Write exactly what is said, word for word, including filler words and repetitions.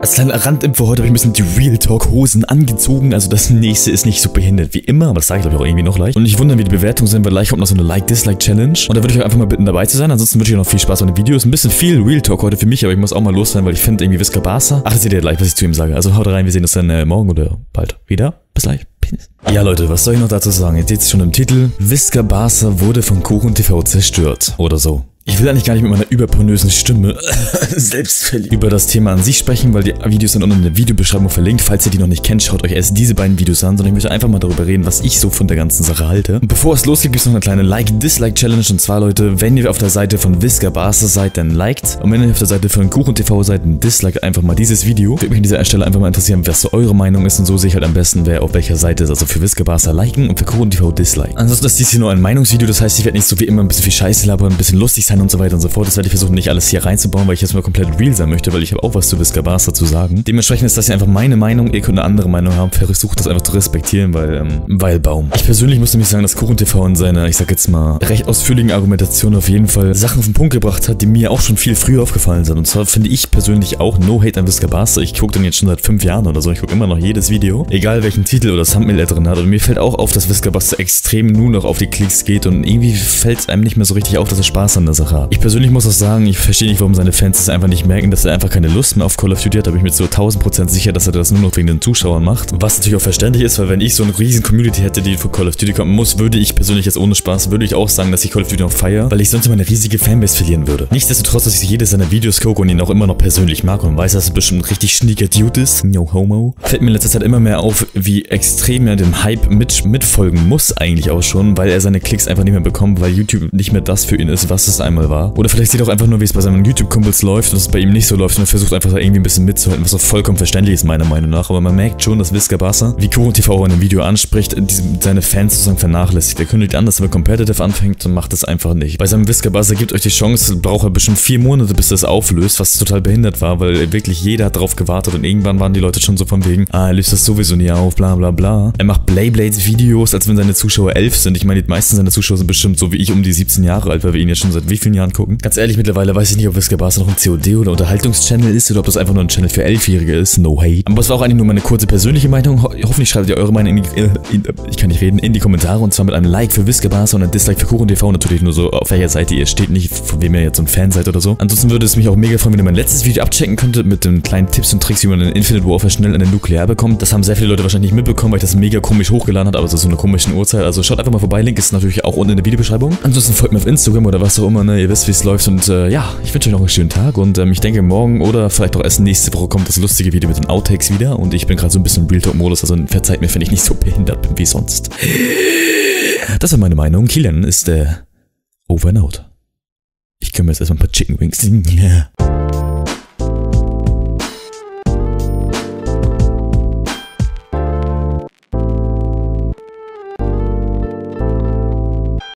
Als kleine Randimpfe heute habe ich ein bisschen die Real Talk Hosen angezogen, also das nächste ist nicht so behindert wie immer, aber das sage ich glaube ich auch irgendwie noch leicht. Und ich wundere, wie die Bewertungen sind, weil gleich kommt noch so eine Like-Dislike-Challenge und da würde ich euch einfach mal bitten dabei zu sein, ansonsten wünsche ich euch noch viel Spaß bei dem Video. Ist ein bisschen viel Real Talk heute für mich, aber ich muss auch mal los sein, weil ich finde irgendwie ViscaBarca. Ach, das seht ihr gleich, was ich zu ihm sage, also haut rein, wir sehen uns dann äh, morgen oder bald wieder, bis gleich. Ja Leute, was soll ich noch dazu sagen? Ihr seht es schon im Titel, ViscaBarca wurde von KuchenTV zerstört oder so. Ich will eigentlich gar nicht mit meiner überpornösen Stimme selbstverliebt über das Thema an sich sprechen, weil die Videos sind unten in der Videobeschreibung verlinkt. Falls ihr die noch nicht kennt, schaut euch erst diese beiden Videos an, sondern ich möchte einfach mal darüber reden, was ich so von der ganzen Sache halte. Und bevor es losgeht, gibt es noch eine kleine Like-Dislike-Challenge. Und zwar, Leute, wenn ihr auf der Seite von ViscaBarca seid, dann liked. Und wenn ihr auf der Seite von KuchenTV seid, dann disliked einfach mal dieses Video. Würde mich an dieser Stelle einfach mal interessieren, was so eure Meinung ist. Und so sehe ich halt am besten, wer auf welcher Seite ist. Also für ViscaBarca liken und für KuchenTV disliken. Ansonsten ist dies hier nur ein Meinungsvideo. Das heißt, ich werde nicht so wie immer ein bisschen viel Scheiße labern, ein bisschen lustig sein und so weiter und so fort. Das werde ich versuchen, nicht alles hier reinzubauen, weil ich jetzt mal komplett real sein möchte, weil ich habe auch was zu ViscaBarca zu sagen. Dementsprechend ist das hier einfach meine Meinung. Ihr könnt eine andere Meinung haben. Versucht das einfach zu respektieren, weil, ähm, weil Baum. Ich persönlich muss nämlich sagen, dass KuchenTV in seiner, ich sag jetzt mal, recht ausführlichen Argumentation auf jeden Fall Sachen auf den Punkt gebracht hat, die mir auch schon viel früher aufgefallen sind. Und zwar finde ich persönlich auch No Hate an ViscaBarca. Ich gucke den jetzt schon seit fünf Jahren oder so. Ich gucke immer noch jedes Video, egal welchen Titel oder Thumbnail er drin hat. Und mir fällt auch auf, dass ViscaBarca extrem nur noch auf die Klicks geht und irgendwie fällt es einem nicht mehr so richtig auf, dass er Spaß an der Sache. Ich persönlich muss auch sagen, ich verstehe nicht, warum seine Fans es einfach nicht merken, dass er einfach keine Lust mehr auf Call of Duty hat. Da bin ich mir so tausend Prozent sicher, dass er das nur noch wegen den Zuschauern macht. Was natürlich auch verständlich ist, weil wenn ich so eine riesen Community hätte, die für Call of Duty kommen muss, würde ich persönlich jetzt ohne Spaß, würde ich auch sagen, dass ich Call of Duty noch feiere, weil ich sonst immer eine riesige Fanbase verlieren würde. Nichtsdestotrotz, dass ich jedes seiner Videos gucke und ihn auch immer noch persönlich mag und weiß, dass er bestimmt ein richtig sneaker Dude ist. No homo. Fällt mir in letzter Zeit immer mehr auf, wie extrem er dem Hype mit, mitfolgen muss eigentlich auch schon, weil er seine Klicks einfach nicht mehr bekommt, weil YouTube nicht mehr das für ihn ist, was es einmal war. Oder vielleicht sieht er auch einfach nur, wie es bei seinen YouTube-Kumpels läuft und es bei ihm nicht so läuft und er versucht einfach da irgendwie ein bisschen mitzuhalten, was auch vollkommen verständlich ist, meiner Meinung nach. Aber man merkt schon, dass ViscaBarca, wie KuchenTV auch in dem Video anspricht, seine Fans sozusagen vernachlässigt. Er kündigt an, dass er mit Competitive anfängt und macht es einfach nicht. Bei seinem ViscaBarca gibt euch die Chance, braucht er bestimmt vier Monate, bis das auflöst, was total behindert war, weil wirklich jeder hat drauf gewartet und irgendwann waren die Leute schon so von wegen, ah, er löst das sowieso nie auf, bla bla bla. Er macht Playblades-Videos, als wenn seine Zuschauer elf sind. Ich meine, die meisten seiner Zuschauer sind bestimmt so wie ich um die siebzehn Jahre alt, weil wir ihn jetzt schon seit wie vielen Jahren gucken. Ganz ehrlich, mittlerweile weiß ich nicht, ob ViscaBarca noch ein C O D oder Unterhaltungschannel ist oder ob das einfach nur ein Channel für Elfjährige ist. No hate. Aber das war auch eigentlich nur meine kurze persönliche Meinung. Ho hoffentlich schreibt ihr eure Meinung in die, äh, in, ich kann nicht reden, in die Kommentare und zwar mit einem Like für ViscaBarca und einem Dislike für KuchenTV. Natürlich nur so, auf welcher Seite ihr steht, nicht von wem ihr jetzt so ein Fan seid oder so. Ansonsten würde es mich auch mega freuen, wenn ihr mein letztes Video abchecken könntet mit den kleinen Tipps und Tricks, wie man in Infinite Warfare schnell an den Nuklear bekommt. Das haben sehr viele Leute wahrscheinlich nicht mitbekommen, weil ich das mega komisch hochgeladen habe, aber so zu einer komischen Uhrzeit. Also schaut einfach mal vorbei. Link ist natürlich auch unten in der Videobeschreibung. Ansonsten folgt mir auf Instagram oder was auch immer, ne? Ihr wisst, wie es läuft und äh, ja, ich wünsche euch noch einen schönen Tag und ähm, ich denke morgen oder vielleicht auch erst nächste Woche kommt das lustige Video mit den Outtakes wieder und ich bin gerade so ein bisschen im Real-Talk-Modus, also verzeiht mir, wenn ich nicht so behindert bin wie sonst. Das war meine Meinung. Kylian ist äh, over and out. Ich kann mir jetzt erstmal ein paar Chicken Wings singen.